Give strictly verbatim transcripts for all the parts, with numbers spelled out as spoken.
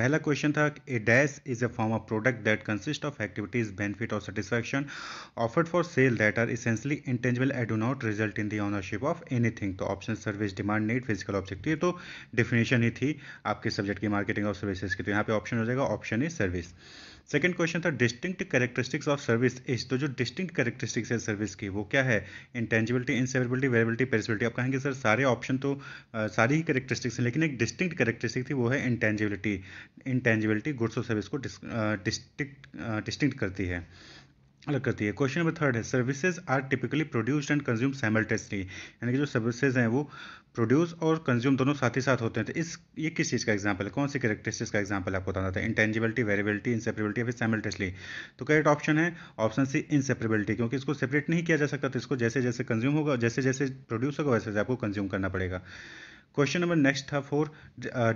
पहला क्वेश्चन था ए dash is a form of product that consist of activities benefit और satisfaction offered for sale that are essentially intangible and do not result in the ownership of anything. तो option service demand need physical object, ये तो definition ही थी आपके subject की marketing of services की, तो यहाँ पे ऑप्शन हो जाएगा option A service. Second question था distinct characteristics of service is, तो जो डिस्टिंक्ट कैरेक्टरिस्टिक्स है सर्विस की वो क्या है, इंटेंजिबिलिटी, इनसेवरेबिलिटी, वेरेबिलिटी, पेरिसेबिलिटी। आप कहेंगे सर सारे ऑप्शन तो आ, सारी ही कैरेक्टरिस्टिक्स हैं, लेकिन एक डिस्टिंक्ट कैरेक्टरिस्टिक थी वो है इंटेंजिबिलिटी। इंटेंजिबिलिटी गुड्स और सर्विस को डिस्टिंक्ट डिस्टिंक्ट करती है, अलग करती है। क्वेश्चन नंबर थर्ड है services are typically produced and consume simultaneously, यानी कि जो सर्विसेज हैं वो प्रोड्यूस और कंज्यूम दोनों साथ ही साथ होते हैं। तो इस ये किस चीज़ का एग्जांपल है, कौन सी कैरेक्टरिस्टिक्स का एग्जांपल आपको बताना था, इंटेंजिबिलिटी, वेरिएबिलिटी, इनसेपरेबिलिटी या फिर साइमल्टेनियसली। तो करेक्ट ऑप्शन है ऑप्शन सी इनसेपरेबिलिटी, क्योंकि इसको सेपरेट नहीं किया जा सकता, तो इसको जैसे जैसे कंज्यूम होगा, जैसे जैसे प्रोड्यूस होगा, वैसे वैसे आपको कंज्यूम करना पड़ेगा। क्वेश्चन नंबर नेक्स्ट था four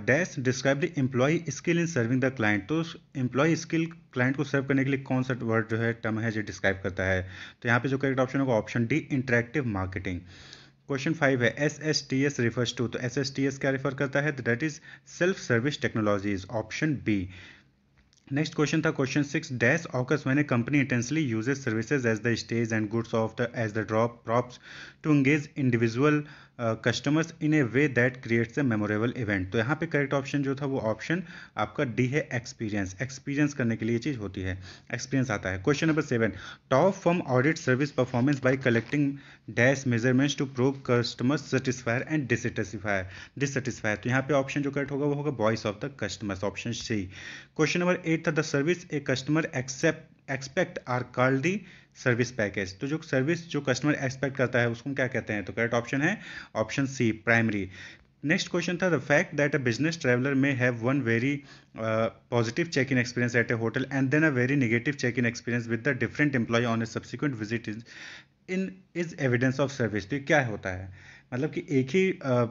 dash describe the employee skill in serving the client. तो एम्प्लॉई स्किल क्लाइंट को सर्व करने के लिए कौन सा वर्ड जो है टर्म है जो डिस्क्राइब करता है, तो यहाँ पे जो करेक्ट ऑप्शन होगा option D interactive marketing. Question five है S S T S refers to, तो एस एस टी एस क्या रिफर करता है, that is self service technologies, option B. Next question था question six dash occurs when a company intensely uses services as the stage and goods of the as the drop props to engage individual customers in a way that creates a memorable event. तो यहाँ पे correct option जो था वो option आपका D है experience, experience करने के लिए चीज़ होती है, एक्सपीरियंस आता है। Question number seven top firm audit service performance by collecting dash measurements to prove customers satisfier and dissatisfier dissatisfier. तो यहाँ पे ऑप्शन जो करेक्ट होगा वो होगा voice of the customers, option C. Question number eight था the service a customer accept expect are called the service package. तो जो सर्विस जो कस्टमर एक्सपेक्ट करता है उसको हम क्या कहते हैं, तो करेक्ट ऑप्शन है option C primary. Next question था the fact that a business traveller may have one very positive check in experience at a hotel and then a very negative check in experience with the different employ on a subsequent visit is in is evidence of service. तो क्या होता है, मतलब कि एक ही uh,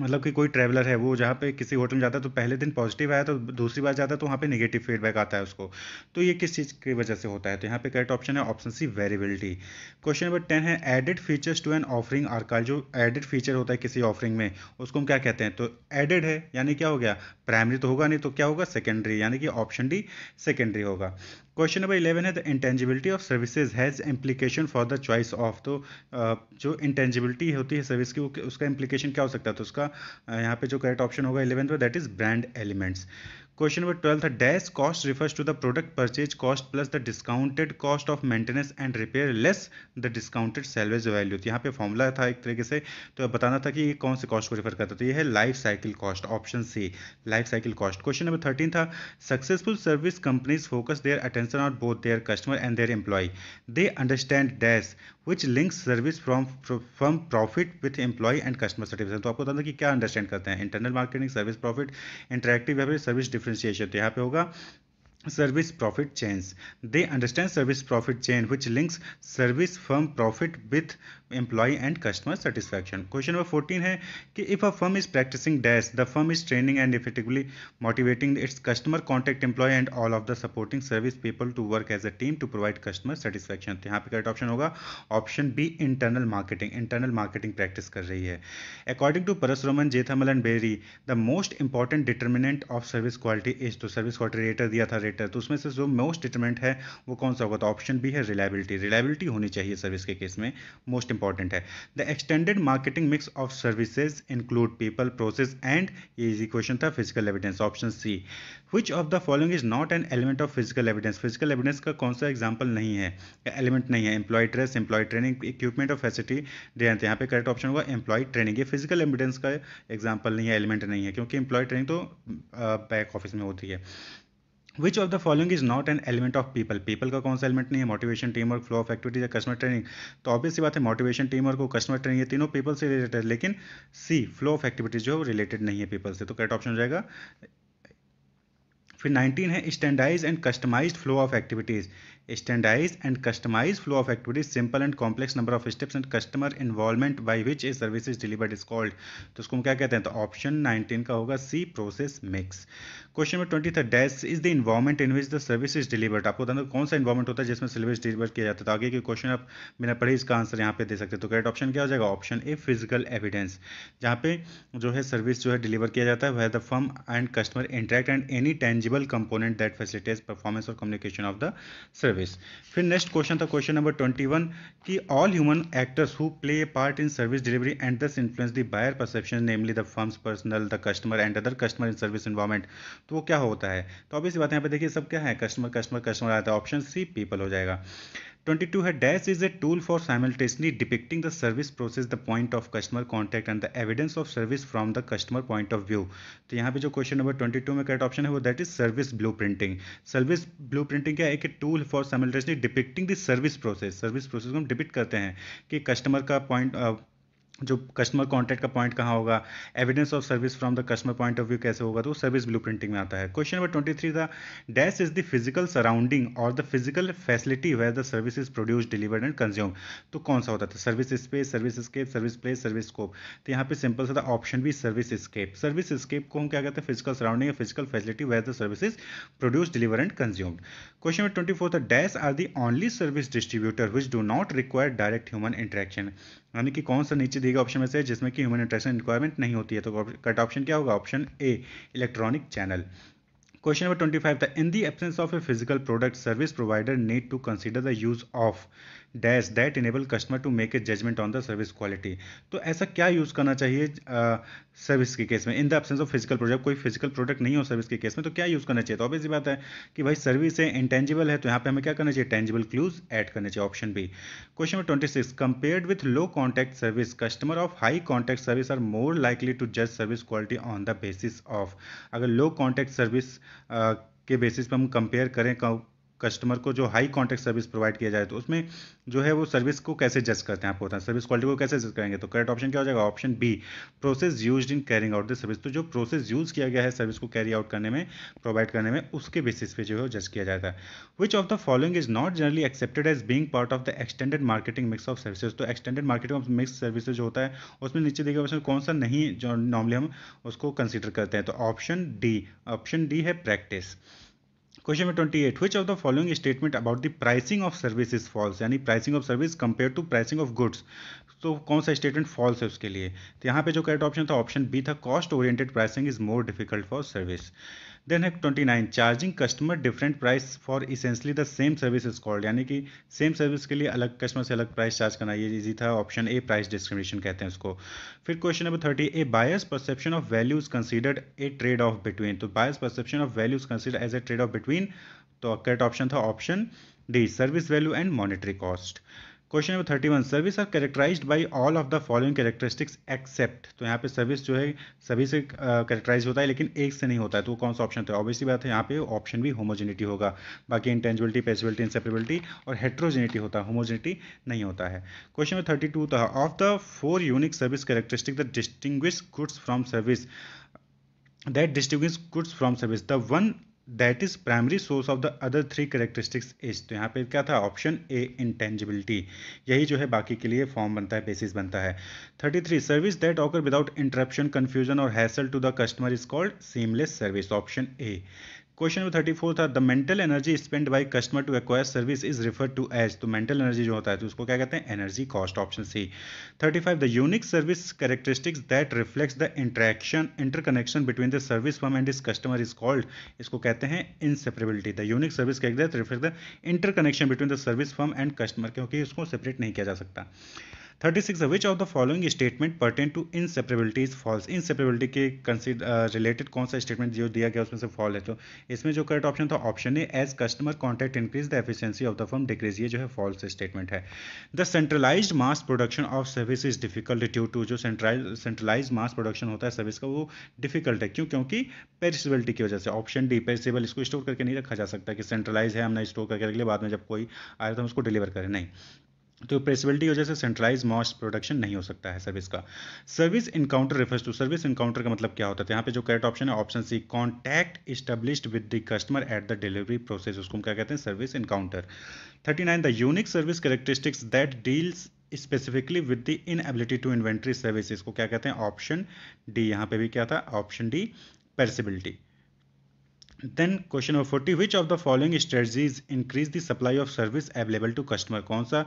मतलब कि कोई ट्रैवलर है वो जहाँ पे किसी होटल में जाता है, तो पहले दिन पॉजिटिव आया तो दूसरी बार जाता है तो वहाँ पे नेगेटिव फीडबैक आता है उसको, तो ये किस चीज़ की वजह से होता है, तो यहाँ पे करेक्ट ऑप्शन है option C variability. Question number ten है added features to an offering are called, जो एडेड फीचर होता है किसी ऑफरिंग में उसको हम क्या कहते हैं, तो एडेड है यानी क्या हो गया, प्राइमरी तो होगा नहीं तो क्या होगा सेकेंडरी, यानी कि ऑप्शन डी सेकेंडरी होगा। क्वेश्चन नंबर इलेवन है the intangibility of services has implication for the choice of, तो जो इंटेंजिबिलिटी होती है सर्विस की वो उसका इम्प्लीकेशन क्या हो सकता है, तो उसका यहाँ पे जो करेक्ट ऑप्शन होगा इलेवन पर that is brand elements. Question number twelfth था dash cost refers to the product purchase cost plus the discounted cost of maintenance and repair less the discounted salvage value. तो यहाँ पे formula था एक तरीके से, तो बताना था कि ये कौन से कॉस्ट को रिफर करता था, तो ये है life cycle cost, option C life cycle cost. Question number thirteen था successful service companies focus their attention on both their customer and their employ, they understand dash which links service from from profit with employ and customer certification. तो आपको बताना था कि क्या understand करते हैं, internal marketing, service profit, interactive या फिर सर्विस डिफरेंशिएशन। तो यहाँ पे होगा service profit chains, they understand service profit chain which links service firm profit with employ and customer satisfaction. Question number fourteen है कि if a firm is practising dash the firm is training and effectively motivating its customer contact employ and all of the supporting service people to work as a team to provide customer satisfaction. तो यहाँ पे correct option होगा option B internal marketing, internal marketing practice कर रही है। According to Parasuraman, Zeithaml and Berry the most important determinant of service quality is, तो service quality rater दिया था, रेटर तो उसमें से जो मोस्ट डिटर्मिनेंट है वो कौन सा होगा, तो ऑप्शन बी है रिलायबिलिटी, रिलायबिलिटी होनी चाहिए सर्विस के केस में, मोस्ट इंपॉर्टेंट है। The extended marketing mix of services include people, process and, ये इजी क्वेश्चन था, physical evidence, option C. Which of the following is not an element of physical evidence, physical evidence का कौन सा example नहीं है, element नहीं है, employ dress, employ training, equipment और फैसिलिटी, यहाँ पे करेक्ट ऑप्शन होगा एम्प्लॉय ट्रेनिंग। ये फिजिकल एविडेंस का एग्जाम्पल नहीं है, एलिमेंट नहीं है, क्योंकि एम्प्लॉय ट्रेनिंग तो बैक ऑफिस में होती है। Which of the following is not an element of people? People का कौन सा एलिमेंट नहीं है, motivation, team work, flow of activities या कस्टमर ट्रेनिंग। तो ऑब्वियस सी बात है motivation, team work, customer training ये तीनों पीपल से रिलेटेड, लेकिन सी फ्लो ऑफ एक्टिविटीज जो रिलेटेड नहीं है पीपल से, तो करेक्ट ऑप्शन हो जाएगा फिर नाइनटीन है standardized and customized flow of activities. Standardized and customized flow of activities, simple and complex number of steps and customer involvement by which a service is delivered is called. तो उसको हम क्या कहते हैं, तो ऑप्शन नाइनटीन का होगा C process mix. Question number twenty third, dash is the involvement in which the service is delivered. आपको बताना कौन सा इन्वॉल्वमेंट होता है जिसमें सर्विस डिलीवर किया जाता है। आगे के क्वेश्चन आप बिना पढ़े इसका आंसर यहाँ पे दे सकते हैं। तो करेक्ट ऑप्शन क्या हो जाएगा, ऑप्शन ए फिजिकल एविडेंस, जहाँ पे जो है सर्विस जो है डिलीवर किया जाता है। Where the firm and customer interact and any tangible component that facilitates performance और कम्युनिकेशन ऑफ द सर्विस। फिर नेक्स्ट क्वेश्चन था क्वेश्चन नंबर ट्वेंटी वन की all human actors who play a part in service delivery and thus influence the buyer perception namely the firm's personal the customer and other customer in service environment. तो वो क्या होता है, तो obvious बात है यहाँ पे देखिए सब क्या है, कस्टमर कस्टमर कस्टमर आता है, ऑप्शन सी पीपल हो जाएगा। ट्वेंटी टू है dash is a tool for simultaneously depicting the service process the point of customer contact and the evidence of service from the customer point of view. तो यहाँ पे जो question number बाईस में correct option है वो that is service blueprinting. Service blueprinting क्या है, एक tool for simultaneously depicting the service process. Service process को हम डिपिक्ट करते हैं कि कस्टमर का पॉइंट जो कस्टमर कॉन्टैक्ट का पॉइंट कहाँ होगा, evidence of service from the customer point of view कैसे होगा, तो वो सर्विस ब्लूप्रिंटिंग में आता है। क्वेश्चन नंबर ट्वेंटी थ्री था dash is the physical surrounding और the physical facility where the service is produce delivered and consume. तो कौन सा होता था, service space, service escape, service place, service scope. तो यहाँ पे सिंपल सा था option B service escape. Service escape को हम क्या कहते हैं, फिजिकल सराउंडिंग या physical facility where the service is produce delivered and consumed. Question number twenty four था dash are the only service distributor which do not require direct human interaction. यानी कि कौन सा नीचे दिए गए ऑप्शन में से जिसमें कि ह्यूमन इंटरेक्शन रिक्वायरमेंट नहीं होती है। तो कट ऑप्शन क्या होगा, option A electronic channel. Question number twenty five था in the absence of a physical product service provider need to consider the use of dash that enable customer to make a judgement on the service quality. तो ऐसा क्या use करना चाहिए service के case में, in the absence of physical product, कोई physical product नहीं हो सर्विस के केस में तो क्या यूज़ करना चाहिए। तो ऑब्वियस बात है कि भाई सर्विस है इंटेंजिबल है तो यहाँ पे हमें क्या करना चाहिए, टेंजिबल क्लूज ऐड करने चाहिए, option B. Question number twenty six compared with low contact service customer of high contact service are more likely to जज service quality on the basis of. अगर लो कॉन्टैक्ट सर्विस के basis पर हम compare करें customer को जो high contact service provide किया जाए तो उसमें जो है वो सर्विस को कैसे जज करते हैं, आपको होता है सर्विस क्वालिटी को कैसे जज करेंगे। तो करेक्ट ऑप्शन क्या हो जाएगा, option B process used in carrying out the service. तो जो प्रोसेस यूज़ किया गया है सर्विस को कैरी आउट करने में, प्रोवाइड करने में, उसके बेसिस पे जो है जज किया जाता है। Which of the following is not generally accepted as being part of the extended marketing mix of services. तो extended marketing of mix services होता है उसमें नीचे देखिए ऑप्शन कौन सा नहीं जो नॉर्मली हम उसको कंसिडर करते हैं, तो ऑप्शन डी, ऑप्शन डी है प्रैक्टिस। क्वेश्चन में twenty eight which of the following statement about the pricing of service is false. यानी pricing of service compare to pricing of goods, तो कौन सा स्टेटमेंट फॉल्स है उसके लिए। तो यहाँ पे जो करेक्ट ऑप्शन था ऑप्शन बी था cost oriented pricing is more difficult for service. Then है twenty nine charging customer different price for essentially the same service is called. यानी कि सेम सर्विस के लिए अलग कस्टमर से अलग प्राइस चार्ज करना, ये इजी था, ऑप्शन ए प्राइस डिस्क्रिमिनेशन कहते हैं उसको। फिर question number thirty a buyer's perception of value is considered a trade off between. तो buyer's perception of value is considered as a trade off between, तो correct option था option D service value and monetary cost. Question number thirty one service are characterized by all of the following characteristics except. तो यहाँ पे service जो है सभी से characterise uh, होता है लेकिन एक से नहीं होता है, तो कौन सा ऑप्शन था। ऑब्वियसली बात है यहाँ पे ऑप्शन भी होमोजेनिटी होगा, बाकी इंटेंजिबिलिटी, पैसिबिलिटी, इंसेपरेबिलिटी और हेट्रोजेनिटी होता है, होमोजेनिटी नहीं होता है। क्वेश्चन नंबर थर्टी टू था of the four unique service characteristic the distinguish goods from service that distinguish goods from service the one that is primary source of the other three characteristics is. तो यहाँ पे क्या था, option ए intangibility, यही जो है बाकी के लिए फॉर्म बनता है, बेसिस बनता है। Thirty three service that occur without interruption, confusion और hassle to the customer is called seamless service, option A. Question number thirty four था the mental energy spend by customer to acquire service is referred to as. तो mental energy जो होता है तो उसको क्या कहते हैं, energy cost, option C. Thirty five the unique service characteristics that reflects the interaction interconnection between the service firm and is customer is called, इसको कहते हैं inseparability. The unique service character reflect the interconnection between the service firm and customer, क्योंकि उसको separate नहीं किया जा सकता। Thirty six which of the following statement pertain to inseparability is false. Inseparability के रिलेटेड कौन सा स्टेटमेंट जो दिया गया उसमें से फॉल है, तो इसमें जो करेक्ट ऑप्शन था option A as customer contact increase the efficiency of the firm decrease, ये जो है फॉल्स स्टेटमेंट है। The centralized mass production of service is difficult due to, जो सेंट्रलाइज्ड मास प्रोडक्शन होता है सर्विस का वो डिफिकल्ट है क्यों, क्योंकि पेरिसेबिलिटी की वजह से, ऑप्शन डी पेरिसेबल, इसको स्टोर करके नहीं रखा जा सकता कि सेंट्रलाइज है हमने स्टोर करके रख लिया, बाद में जब कोई आया तो हम उसको डिलीवर करें, नहीं। तो प्रेसिबिलिटी की वजह से सेंट्रलाइज मास प्रोडक्शन नहीं हो सकता है सर्विस का। Service encounter refers to, service encounter का मतलब क्या होता है? यहाँ पे जो करेक्ट ऑप्शन है option C, contact established with the customer at the delivery process, उसको हम क्या कहते हैं? Service encounter. Thirty nine the unique service characteristics that deals specifically with the inability to inventory service, इसको क्या कहते हैं? Option D. यहाँ पे भी क्या था? Option D, perishability. Then question number forty, which of the following strategies increase the supply of service available to customer, कौन सा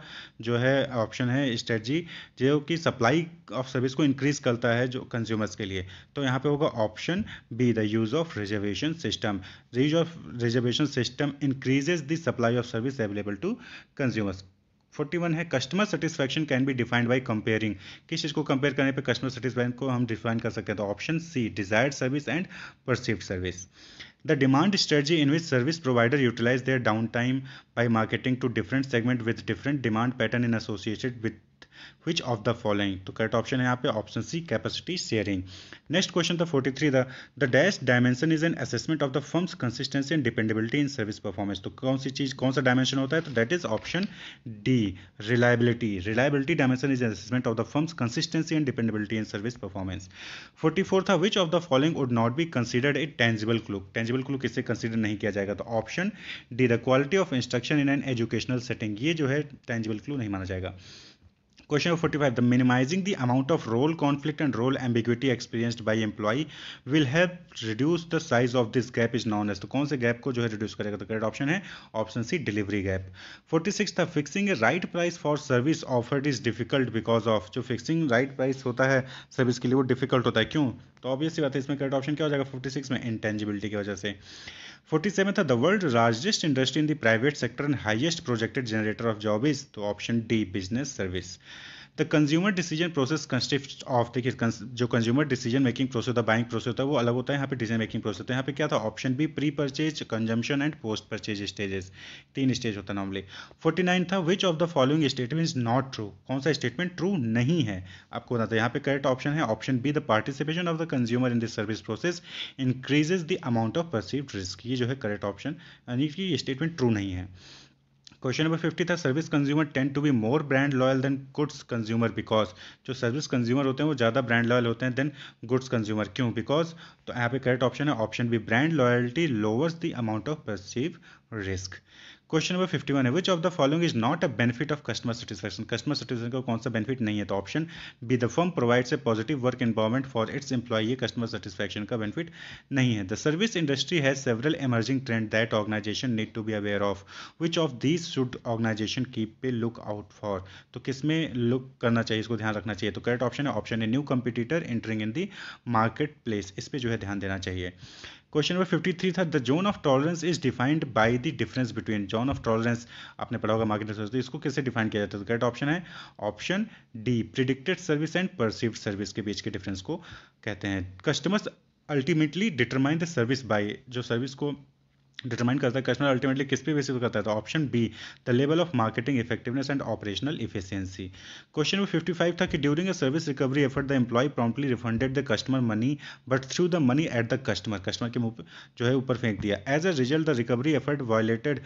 जो है ऑप्शन है स्ट्रेटजी जो कि सप्लाई ऑफ सर्विस को इंक्रीज करता है जो कंज्यूमर्स के लिए? तो यहाँ पे होगा option B, the use of reservation system. Use of reservation system increases the supply of service available to consumers. Forty one है, customer satisfaction can be defined by comparing, किस चीज़ को कंपेयर करने पे कस्टमर सेटिस्फैक्शन को हम define कर सकते हैं? तो option C, desired service and perceived service. The demand strategy in which service provider utilize their down time by marketing to different segment with different demand pattern in associated with which of the following? तो correct option है यहाँ पे option C, capacity sharing. Next question था forty three, the dash dimension is an assessment of the firm's consistency and dependability in service performance, तो कौन सी चीज, कौन सा डायमेंशन होता है? तो that is option D, reliability. Reliability dimension is an assessment of the firm's consistency and dependability in service performance. Forty four था, which of the following would not be considered a tangible clue, tangible clue किससे consider नहीं किया जाएगा? तो option D, the quality of instruction in an educational setting, ये जो है tangible clue नहीं माना जाएगा। Question number forty-five, the minimizing the amount of role conflict and role ambiguity experienced by employee will help reduce the size of this gap is known as, तो कौन से gap को जो है रिड्यूस करेगा? तो करेक्ट ऑप्शन है option C, delivery gap. Forty six था, fixing a right price for service offered is difficult because of, जो फिक्सिंग राइट प्राइस होता है सर्विस के लिए वो डिफिकल्ट होता है, क्यों? तो ऑब्वियसली बात है इसमें करेक्ट ऑप्शन क्या हो जाएगा फोर्टी सिक्स में? इंटेंजिबिलिटी की वजह से। फोर्टी सेवन था, the world largest industry in the private sector and highest projected generator of job is, तो option D, business service. The consumer decision process consist of, देखिए जो कंज्यूमर डिसीजन मेकिंग प्रोसेस होता है, buying process होता है वो अलग होता है, यहाँ पे डिसीजन मेकिंग प्रोसेस होता है। यहाँ पे क्या था? Option B, pre purchase, consumption and post purchase stages, तीन स्टेज होता है नॉर्मली। फोर्टी नाइन था, which of the following statement is not true, कौन सा स्टेटमेंट ट्रू नहीं है आपको बताते हैं? यहाँ पे करेक्ट ऑप्शन है option B, the participation of the consumer in the service process increases the amount of perceived risk, ये जो है करेक्ट ऑप्शन, यानी कि ये स्टेटमेंट ट्रू नहीं है। क्वेश्चन नंबर फिफ्टी था, service consumer tend to be more brand loyal than goods consumer because, जो सर्विस कंज्यूमर होते हैं वो ज़्यादा ब्रांड लॉयल होते हैं देन गुड्स कंज्यूमर, क्यों? बिकॉज, तो यहाँ पे करेक्ट ऑप्शन है option B, brand loyalty lowers the amount of perceive risk. Question number fifty one है, which of the following is not a benefit of customer satisfaction, customer satisfaction का कौन सा benefit नहीं है? तो option B, the firm provides a positive work environment for its employee, ये customer satisfaction का benefit नहीं है। The service industry has several emerging trend that organization need to be aware of, which of these should organization keep a look out for, तो किसमें look करना चाहिए, इसको ध्यान रखना चाहिए? तो करेक्ट ऑप्शन है option A, new competitor entering in the market place, इस पर जो है ध्यान देना चाहिए। क्वेश्चन नंबर फिफ्टी थ्री था, the zone of tolerance is defined by the difference between, zone of tolerance आपने पढ़ा होगा मार्केट रिसर्च, तो इसको कैसे डिफाइन किया जाता है? तो करेक्ट ऑप्शन है option D, predicted service and perceived service के बीच के डिफरेंस को कहते हैं। Customers ultimately determine the service by, जो सर्विस को डिटरमाइन करता है कस्टमर अल्टीमेटली किस पे बेसिस करता है? तो option B, the level of marketing effectiveness and operational efficiency. Question number fifty five था कि during a service recovery effort the employee promptly refunded the customer money but threw the money at the customer, customer के मुंह जो है ऊपर फेंक दिया। As a result the recovery effort violated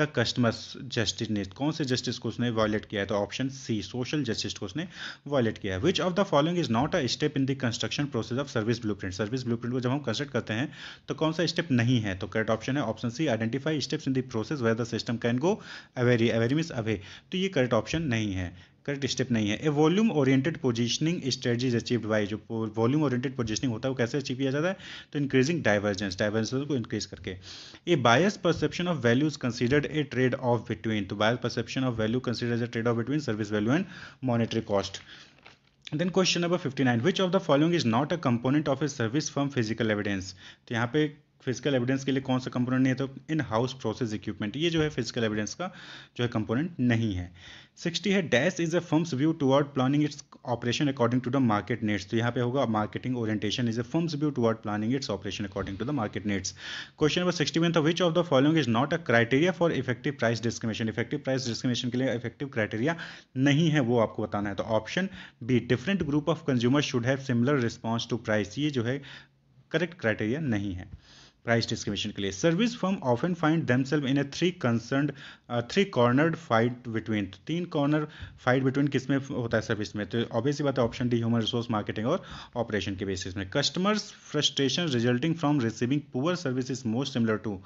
the customer's justice ने, कौन से जस्टिस को उसने वायलेट किया है? तो ऑप्शन सी, सोशल जस्टिस को उसने वायलेट किया है। Which of the following is not a step in the construction process of service blueprint, service blueprint को जब हम कंस्ट्रक्ट करते हैं तो कौन सा स्टेप नहीं है? तो करेक्ट ऑप्शन है option C, identify steps in the process where the system can go awry, awry means away, तो ये करेक्ट ऑप्शन नहीं है, करेक्ट स्टेप नहीं है। A volume oriented positioning strategies achieved by, जो वॉल्यूम ओरिएंटेड पोजीशनिंग होता है वो कैसे अचीव किया जाता है? तो इंक्रीजिंग डाइवर्जेंस, डाइवर्जेंस को इंक्रीज करके। A bias perception of values considered a trade off between, तो बायस perception of value considered a trade off between service value and monetary cost. Then question number fifty nine, which of the following is not a component of a service from physical evidence, तो यहाँ पे physical evidence के लिए कौन सा component नहीं है? तो इन हाउस प्रोसेस इक्विपमेंट, ये जो है फिजिकल एविडेंस का जो है कंपोनेंट नहीं है। सिक्सटी है, dash is a firm's view toward planning its operation according to the market needs, तो यहाँ पे होगा marketing orientation is a firm's view toward planning its operation according to the market needs. Question number sixty one था, which of the following is not a criteria for effective price discrimination, effective price discrimination के लिए effective criteria नहीं है वो आपको बताना है। तो option B, different group of consumer should have similar response to price, ये जो है करेक्ट क्राइटेरिया नहीं है। price discrimination के लिए. Service firm often find themselves in a three concern three cornered fight between, तीन कॉर्नर फाइट बिटवीन किस में होता है? सर्विस में. तो ऑब्वियस बात है option D human resource, marketing और ऑपरेशन के बेसिस में. Customer's frustration resulting from receiving poor service is most similar to,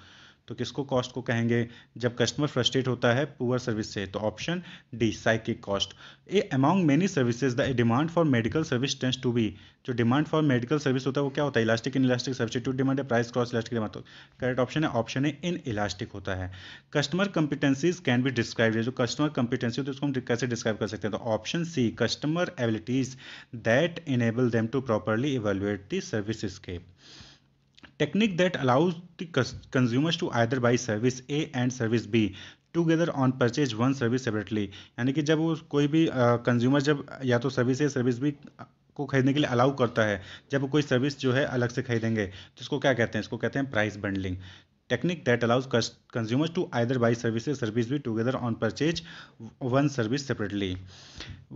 तो किसको कॉस्ट को कहेंगे जब कस्टमर फ्रस्ट्रेट होता है पुअर सर्विस से? तो option D psychic cost. A among many services the demand for medical service tends to be, जो डिमांड फॉर मेडिकल सर्विस होता है वो क्या होता है? Elastic, inelastic, substitute demand है, प्राइस क्रॉस इलास्टिक डिमांड. तो करेक्ट ऑप्शन है ऑप्शन ए इन इलास्टिक होता है. Customer competencies can be describe, जो कस्टमर कॉम्पिटेंसी होती है उसको हम कैसे डिस्क्राइब कर सकते हैं? तो option C customer abilities that enable them to properly evaluate the servicescape. Technique that allows the consumers to either buy service A and service B together on purchase one service separately. यानी कि जब वो कोई भी consumer uh, जब या तो service A service B को खरीदने के लिए अलाउ करता है, जब वो कोई सर्विस जो है अलग से खरीदेंगे तो इसको क्या कहते हैं? इसको कहते हैं price bundling. Technique that allows consumers to either buy service service be together on purchase one service separately.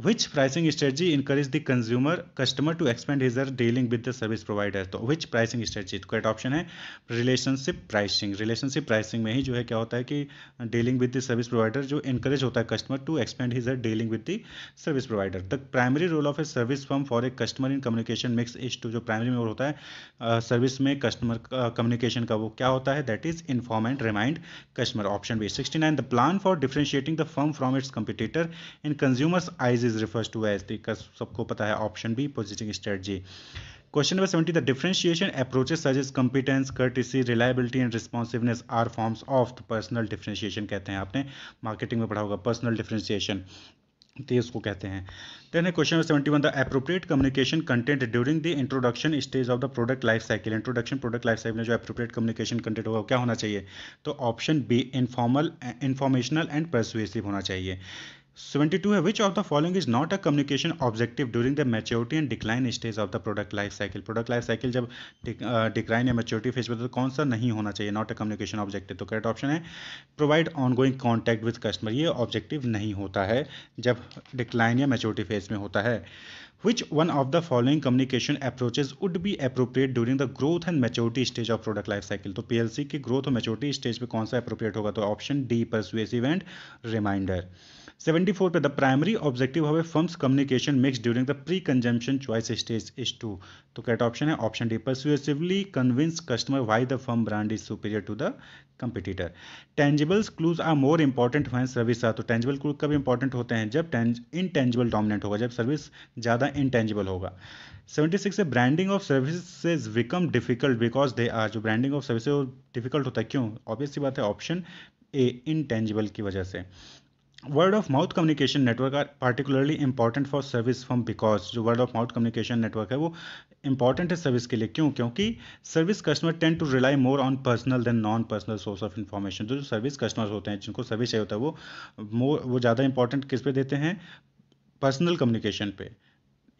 Which pricing strategy encourage the consumer customer to expand his her dealing with the service provider? तो which pricing strategy, correct option है relationship pricing. Relationship pricing में ही जो है क्या होता है कि dealing with the service provider जो इनकरेज होता है customer to expand his her dealing with the service provider. The primary role of a service firm for a customer in communication mix is to, जो प्राइमरी रोल होता है service में customer communication का वो क्या होता है? is inform and remind customer. Option B. sixty-nine. The plan for differentiating the firm from its competitor in consumers' eyes is refers to as the, सबको पता है option B positioning strategy. Question number seventy. The differentiation approaches such as competence, courtesy, reliability and responsiveness are forms of personal differentiation कहते हैं. आपने marketing में पढ़ा होगा personal differentiation, तो इसको कहते हैं. Then question number seventy one. The appropriate communication content during the introduction stage of the product life cycle. Introduction product life cycle में जो एप्रोप्रिएट कम्युनिकेशन कंटेंट होगा क्या होना चाहिए? तो option B informal, informational and persuasive होना चाहिए. Seventy two है which of the following is not a communication objective during the maturity and decline stage of the product life cycle. Product life cycle जब decline या maturity phase पर, तो कौन सा नहीं होना चाहिए नॉट अ कम्युनिकेशन ऑब्जेक्टिव? तो करेक्ट ऑप्शन है provide ongoing contact with customer. ये ऑब्जेक्टिव नहीं होता है जब डिक्लाइन या मैच्योरिटी फेज में होता है. Which one of the following communication approaches would be appropriate during the growth and maturity stage of product life cycle? तो P L C की growth और maturity stage पे कौन सा appropriate होगा? तो option D persuasive and reminder. seventy-four पे the primary objective of a firm's communication mix during the pre-consumption choice stage is to, तो correct option है option D persuasively convince customer why the firm brand is superior to the competitor. Tangibles clues are more important when service are, तो tangible clues कब important होते हैं? जब intangible dominant होगा, जब service ज़्यादा intangible होगा. सेवेंटी सिक्स है branding of services become difficult because they are, जो ब्रांडिंग ऑफ सर्विसेज वो डिफिकल्ट होता है क्यों? ऑब्वियस बात है ऑप्शन ए इनटेंजिबल की वजह से. Word of mouth communication network are particularly important for service firm because, जो word of mouth communication network है वो इंपॉर्टेंट है सर्विस के लिए क्यों? क्योंकि service customer tend to rely more on personal than non personal source of information. जो service customers होते हैं जिनको सर्विस चाहिए होता है वो मोर वो ज़्यादा इंपॉर्टेंट किस पे देते हैं? पर्सनल कम्युनिकेशन पे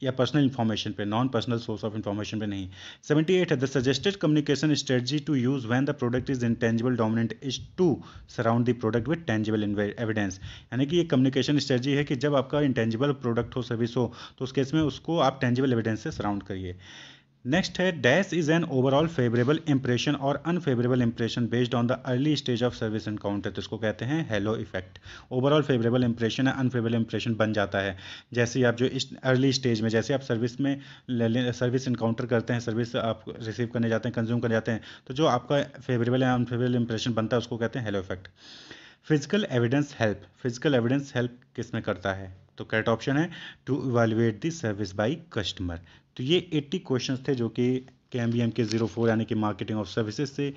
या पर्सनल इन्फॉर्मेशन पे, non personal source of information पे नहीं. सेवेंटी एट है the suggested communication strategy to use when the product is intangible dominant is to surround the product with tangible evidence. यानी कि ये communication strategy है कि जब आपका इंटेंजिबल प्रोडक्ट हो सर्विस हो तो उस केस में उसको आप टेंजिबल एविडेंस से सराउंड करिए. नेक्स्ट है dash is an overall favourable impression और unfavourable impression based on the early stage of service encounter. तो इसको कहते हैं halo effect. Overall favourable impression या अनफेवरेबल इंप्रेशन बन जाता है जैसे ही आप जो इस अर्ली स्टेज में जैसे आप सर्विस में सर्विस इनकाउंटर करते हैं, सर्विस आप रिसीव करने जाते हैं, कंज्यूम करने जाते हैं, तो जो आपका फेवरेबल या अनफेवरेबल इंप्रेशन बनता है उसको कहते हैं halo effect. Physical evidence help, physical evidence help किस में करता है? तो करेक्ट ऑप्शन है to evaluate the service by customer. तो ये अस्सी क्वेश्चंस थे जो कि K M B M K zero four यानी कि मार्केटिंग ऑफ सर्विसेज से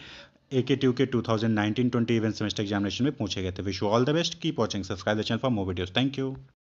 ए के टी यू के two thousand nineteen twenty even semester examination में पूछे गए थे. Wish you all the best, keep watching, subscribe the channel for more videos. Thank you.